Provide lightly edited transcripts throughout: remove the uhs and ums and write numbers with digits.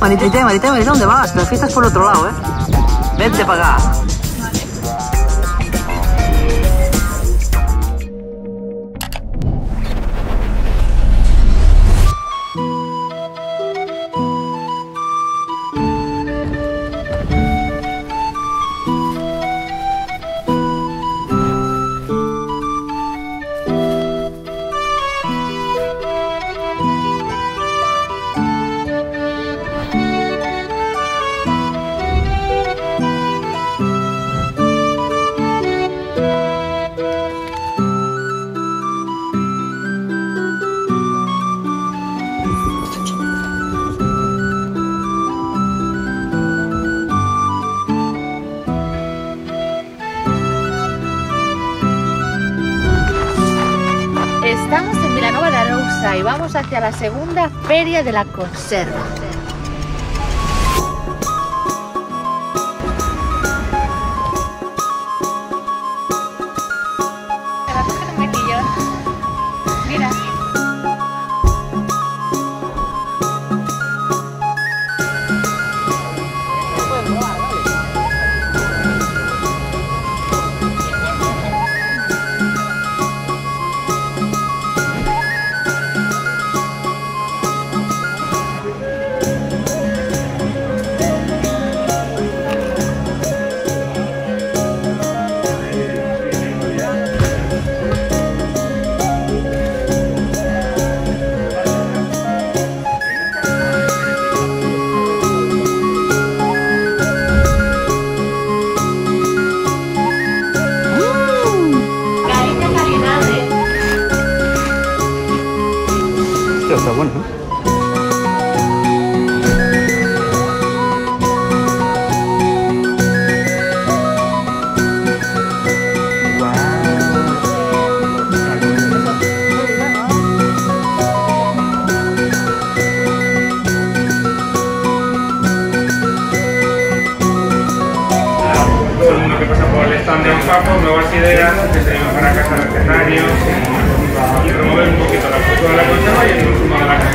Marité, ¿dónde vas? La fiesta es por el otro lado, ¿eh? Vente para acá. Estamos en Vilanova de Arousa y vamos hacia la segunda feria de la conserva. Se va a coger un metillón. Mira. Está bueno, ¿eh? Todo el mundo que pasa por el stand de un papo, nuevas ideas, que se llevan para casa mercenarios y remover un poquito la cultura de la conserva y el consumo de la conserva.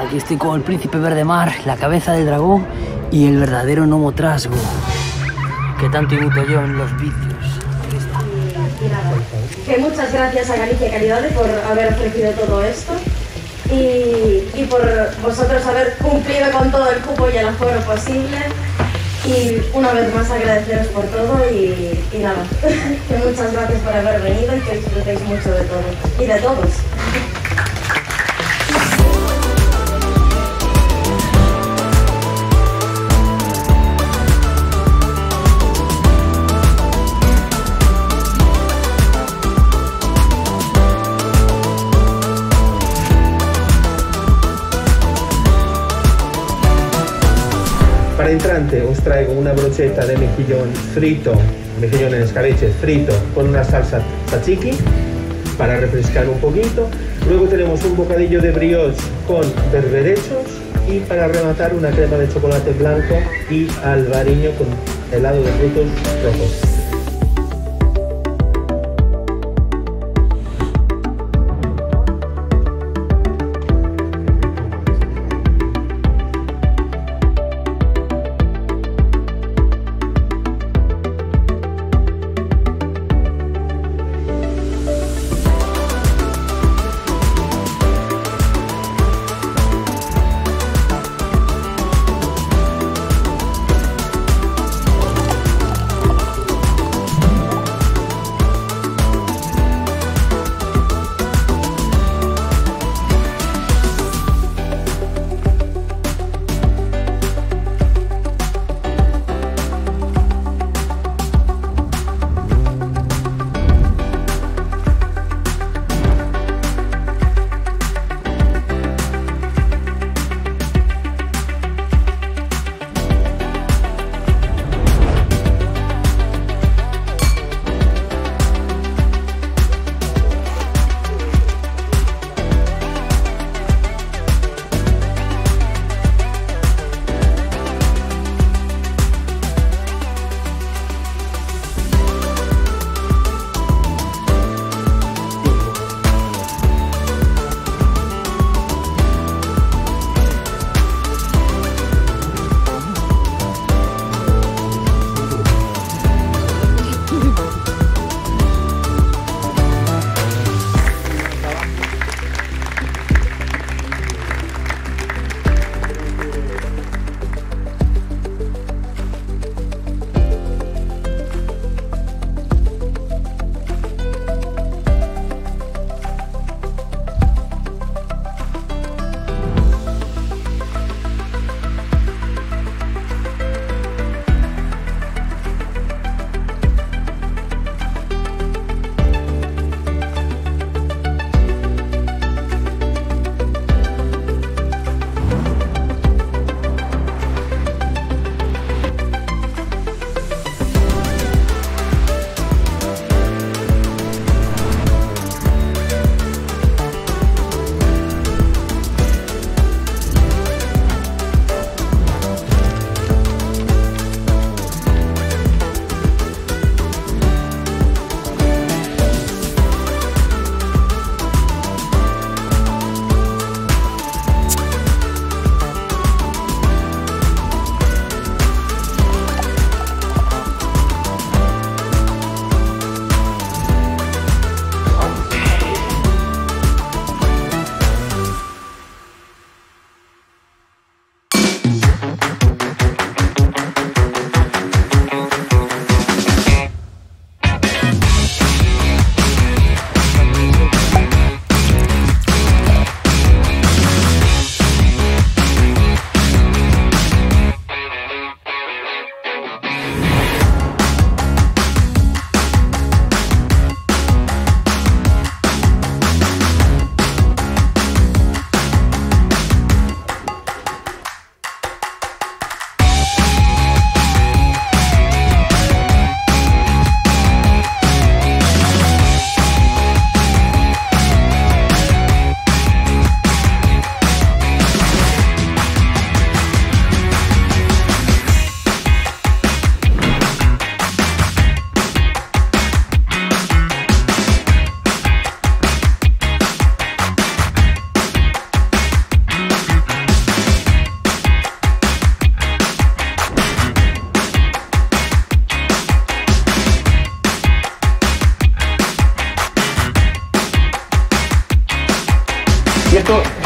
Aquí estoy con el Príncipe Verde Mar, la cabeza de dragón y el verdadero Nomo Trasgo, que tanto imito yo en los vicios. Que muchas gracias a Galicia Calidade por haber ofrecido todo esto y por vosotros haber cumplido con todo el cupo y el aforo posible. Y una vez más agradeceros por todo y nada, que muchas gracias por haber venido y que disfrutéis mucho de todo y de todos. Para entrante os traigo una brocheta de mejillón frito, mejillón en escabeche frito, con una salsa tzatziki para refrescar un poquito. Luego tenemos un bocadillo de brioche con berberechos y para rematar una crema de chocolate blanco y albariño con helado de frutos rojos.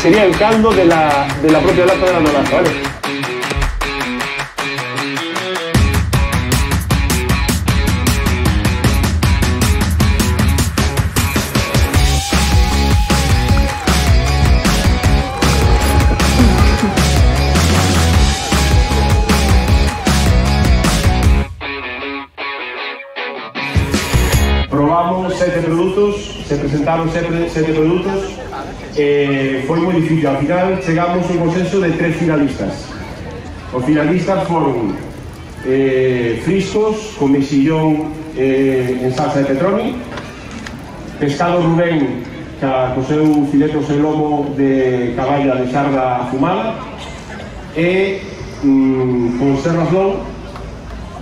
Sería el caldo de la propia lata de la naranja, ¿vale? Probamos 7 productos, se presentaron 7 productos. Fue muy difícil, al final llegamos a un consenso de 3 finalistas. Los finalistas fueron Friscos con mexillón en salsa de petroni, Pescado Rubén, ca co seu filete o seu lomo de caballa de xarda fumada, e conservas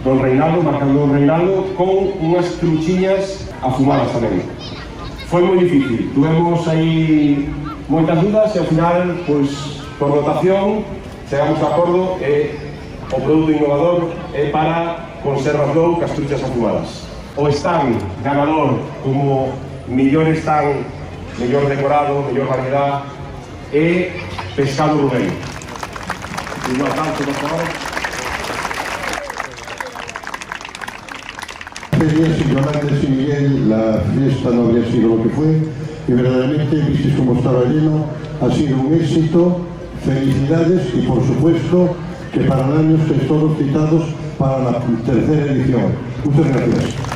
don Reinaldo, marcando don Reinaldo, con unhas truchiñas afumadas tamén. Foi moi difícil, tuvemos aí moitas dudas e ao final, pois, por rotación, chegamos a acordo e o produto innovador é para conservas dou cas truchas afumadas. O stand ganador como mellor stand, mellor decorado, mellor variedade, é Pescado Rubén. Un aplauso, por favor. Impresionante, sin Miguel, la fiesta no habría sido lo que fue, y verdaderamente visteis como estaba lleno, ha sido un éxito, felicidades, y por supuesto que para el año estéis todos citados para la tercera edición. Muchas gracias.